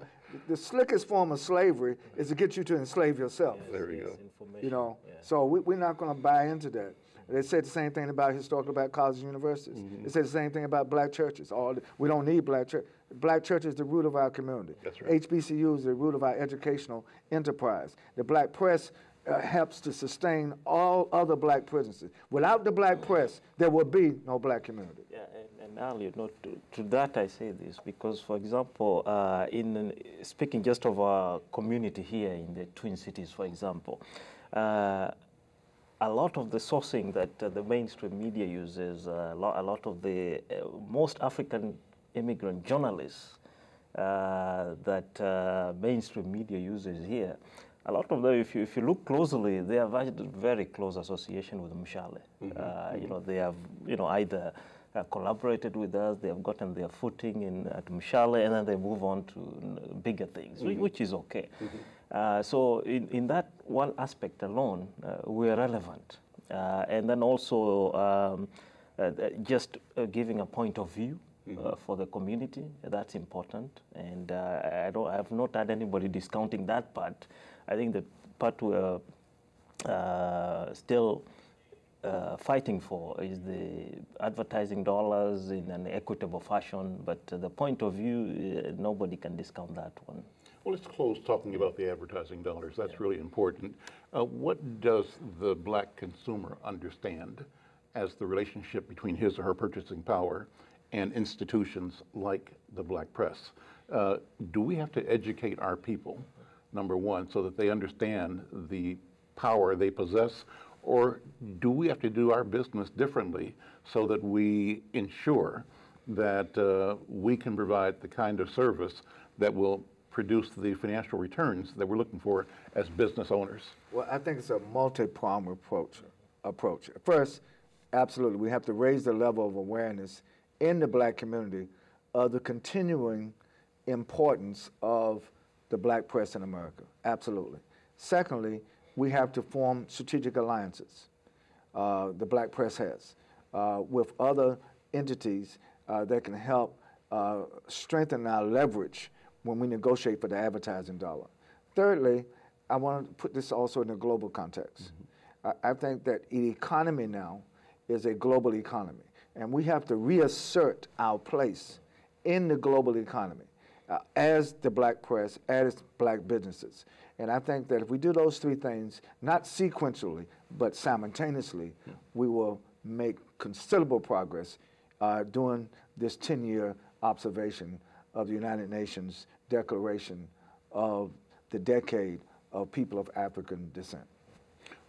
the slickest form of slavery is to get you to enslave yourself. Yes, there we yes, go. You know, yeah. so we, we're not going to buy into that. They said the same thing about historical black colleges and universities. Mm-hmm. They said the same thing about black churches. All the, we don't need black church. Black church is the root of our community. That's right. H B C U is the root of our educational enterprise. The black press uh, helps to sustain all other black businesses. Without the black press, there would be no black community. Yeah, and, and Al, you know, to, to that I say this because, for example, uh, in speaking just of our community here in the Twin Cities, for example, uh, a lot of the sourcing that uh, the mainstream media uses, uh, a, lot, a lot of the uh, most African immigrant journalists uh, that uh, mainstream media uses here, a lot of them, if you, if you look closely, they have a very close association with Mshale. Mm-hmm. uh, mm-hmm. You know, they have, you know, either uh, collaborated with us, they have gotten their footing in at Mshale, and then they move on to bigger things, mm-hmm. which is okay. Mm-hmm. Uh, so in, in that one aspect alone, uh, we're relevant. Uh, and then also um, uh, just uh, giving a point of view mm-hmm. uh, for the community, that's important. And uh, I, don't, I have not had anybody discounting that part. I think the part we're uh, still uh, fighting for is the advertising dollars in an equitable fashion, but uh, the point of view, uh, nobody can discount that one. Well, let's close talking about the advertising dollars. That's yeah. really important. Uh, what does the black consumer understand as the relationship between his or her purchasing power and institutions like the black press? Uh, do we have to educate our people, number one, so that they understand the power they possess? Or do we have to do our business differently so that we ensure that uh, we can provide the kind of service that will produce the financial returns that we're looking for as business owners? Well, I think it's a multi-pronged approach. Approach. First, absolutely, we have to raise the level of awareness in the black community of the continuing importance of the black press in America, absolutely. Secondly, we have to form strategic alliances, uh, the black press has, uh, with other entities uh, that can help uh, strengthen our leverage when we negotiate for the advertising dollar. Thirdly, I want to put this also in a global context. Mm-hmm. I, I think that the economy now is a global economy, and we have to reassert our place in the global economy uh, as the black press, as black businesses. And I think that if we do those three things, not sequentially, but simultaneously, yeah. we will make considerable progress uh, during this ten-year observation of the United Nations Declaration of the Decade of People of African Descent.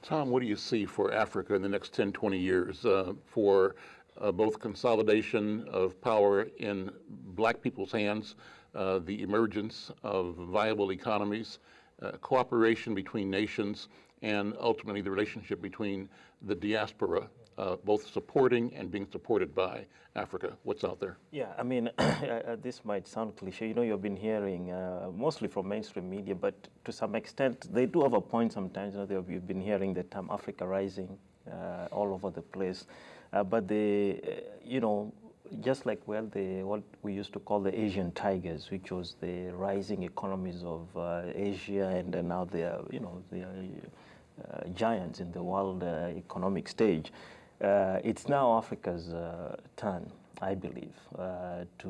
Tom, what do you see for Africa in the next ten, twenty years uh, for uh, both consolidation of power in black people's hands, uh, the emergence of viable economies, uh, cooperation between nations, and ultimately the relationship between the diaspora, Uh, both supporting and being supported by Africa? What's out there? Yeah, I mean, uh, this might sound cliche. You know, you've been hearing uh, mostly from mainstream media, but to some extent, they do have a point sometimes. You know, they've, you've been hearing the term Africa rising uh, all over the place. Uh, but they, uh, you know, just like well, the, what we used to call the Asian tigers, which was the rising economies of uh, Asia, and uh, now they are, you know, they are uh, giants in the world uh, economic stage. Uh, it's now Africa's uh, turn, I believe, uh, to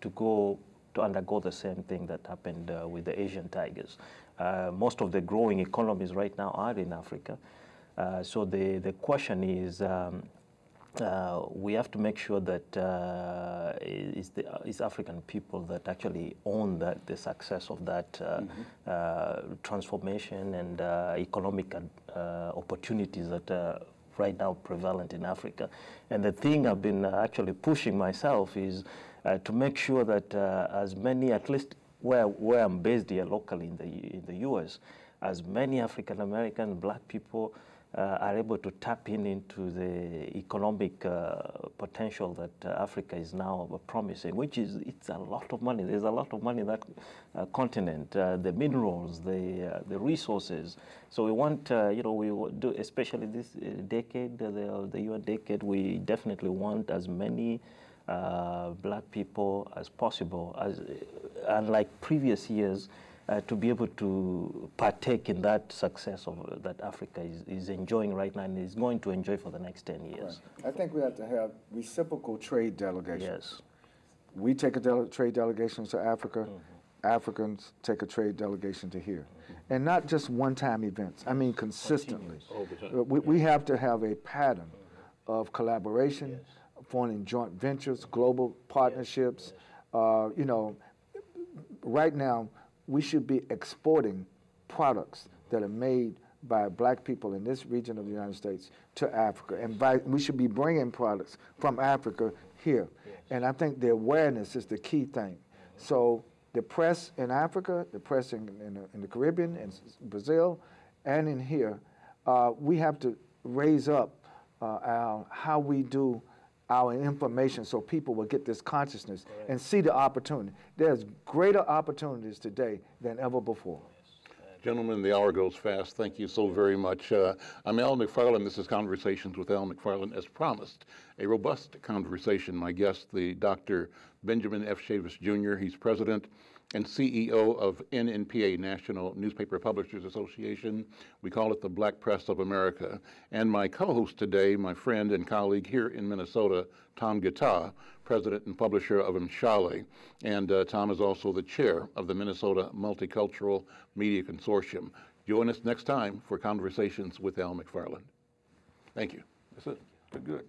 to go to undergo the same thing that happened uh, with the Asian tigers. Uh, most of the growing economies right now are in Africa, uh, so the the question is, um, uh, we have to make sure that uh, it's the it's African people that actually own that the success of that uh, mm-hmm. uh, transformation and uh, economic uh, opportunities that. Uh, right now prevalent in Africa. And the thing I've been uh, actually pushing myself is uh, to make sure that uh, as many, at least where, where I'm based here locally in the, in the U S, as many African-American black people uh, are able to tap in into the economic uh, potential that uh, Africa is now promising, which is, it's a lot of money. There's a lot of money in that uh, continent, uh, the minerals, the, uh, the resources. So we want, uh, you know, we do, especially this decade, the, the U N decade, we definitely want as many uh, black people as possible, as, unlike previous years, Uh, to be able to partake in that success of, uh, that Africa is, is enjoying right now and is going to enjoy for the next ten years. Right. I think we have to have reciprocal trade delegations. Yes. We take a dele trade delegation to Africa, mm-hmm. Africans take a trade delegation to here. Mm-hmm. And not just one-time events, I mean consistently. We, we have to have a pattern of collaboration, yes. forming joint ventures, global partnerships. Yes. Yes. Uh, you know, right now, we should be exporting products that are made by black people in this region of the United States to Africa. And by, we should be bringing products from Africa here. Yes. And I think the awareness is the key thing. So the press in Africa, the press in, in, in the Caribbean, in Brazil, and in here, uh, we have to raise up uh, our, how we do our information so people will get this consciousness right. and see the opportunity. There's greater opportunities today than ever before. Gentlemen, the hour goes fast. Thank you so very much. Uh, I'm Al McFarlane. This is Conversations with Al McFarlane. As promised, a robust conversation. My guest, the Doctor Benjamin F. Chavis, Junior He's president and C E O of N N P A, National Newspaper Publishers Association. We call it the Black Press of America. And my co-host today, my friend and colleague here in Minnesota, Tom Gitaa, president and publisher of Mshale. And uh, Tom is also the chair of the Minnesota Multicultural Media Consortium. Join us next time for Conversations with Al McFarlane. Thank you. That's it. Good, good.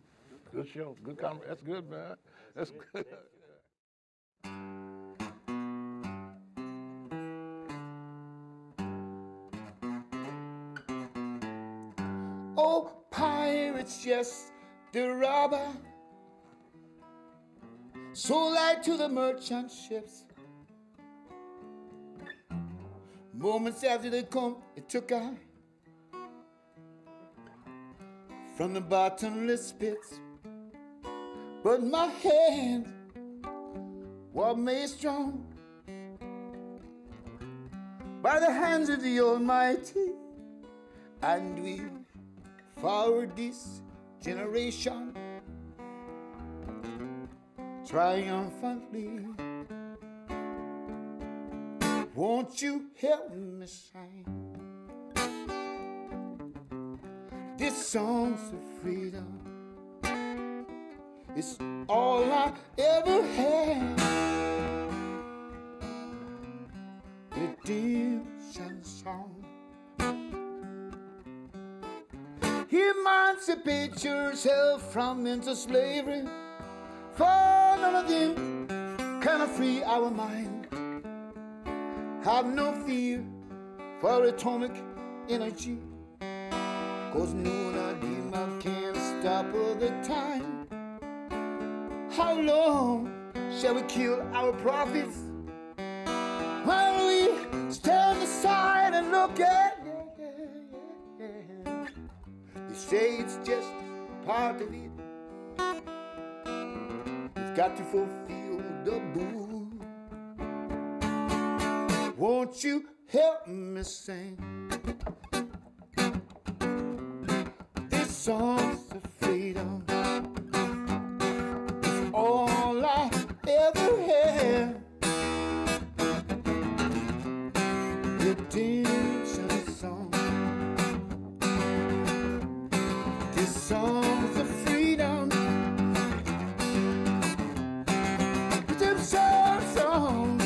Good show. Good conversation. That's good, man. That's good. Oh, pirates, yes, the robber, sold out to the merchant ships. Moments after they come, it took out from the bottomless pits. But my hand was made strong by the hands of the Almighty, and we forward this generation triumphantly. Won't you help me sing this song of freedom? It's all I ever had. Redemption song. Emancipate yourself from into slavery, for none of them can free our mind. Have no fear for atomic energy, cause none of them can stop all the time. How long shall we kill our prophets while we stand aside and look at? Say it's just part of it. It's got to fulfill the bull. Won't you help me sing this song of freedom? It's all I ever had. Redemption song. Songs of freedom, redemption song.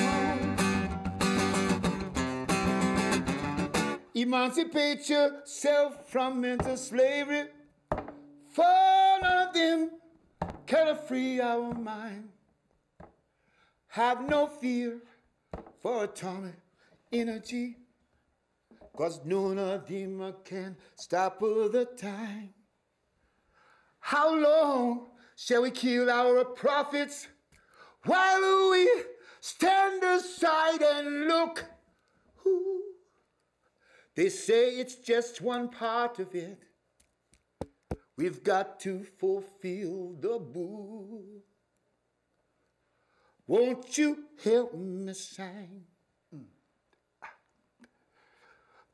Emancipate yourself from mental slavery, for none of them can free our mind. Have no fear for atomic energy, cause none of them can stop all the time. How long shall we kill our prophets while we stand aside and look? Ooh. They say it's just one part of it. We've got to fulfill the bull. Won't you help me sing mm. ah.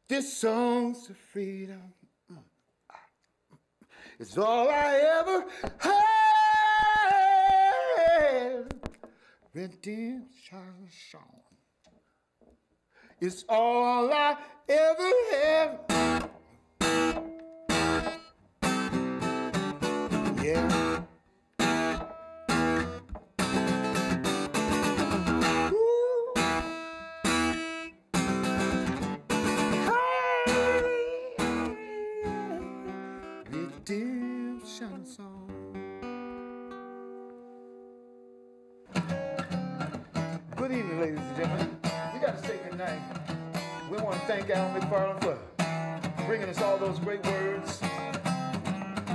this song's of freedom? It's all I ever had. Redemption song. It's all I ever had. Yeah. Ooh. tonight. We want to thank Al McFarlane for bringing us all those great words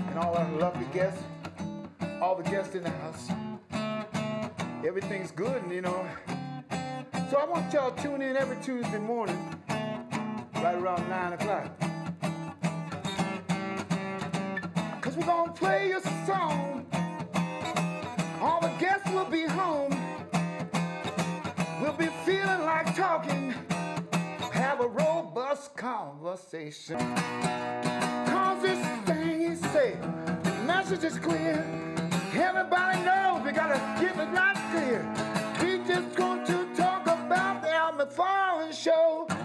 and all our lovely guests, all the guests in the house. Everything's good, you know. So I want y'all to tune in every Tuesday morning, right around nine o'clock. Because we're going to play your song. All the guests will be home. We'll be feeling like talking. Have a robust conversation. Because this thing is safe. The message is clear. Everybody knows we got to keep it right clear. We just going to talk about the Al McFarlane Show.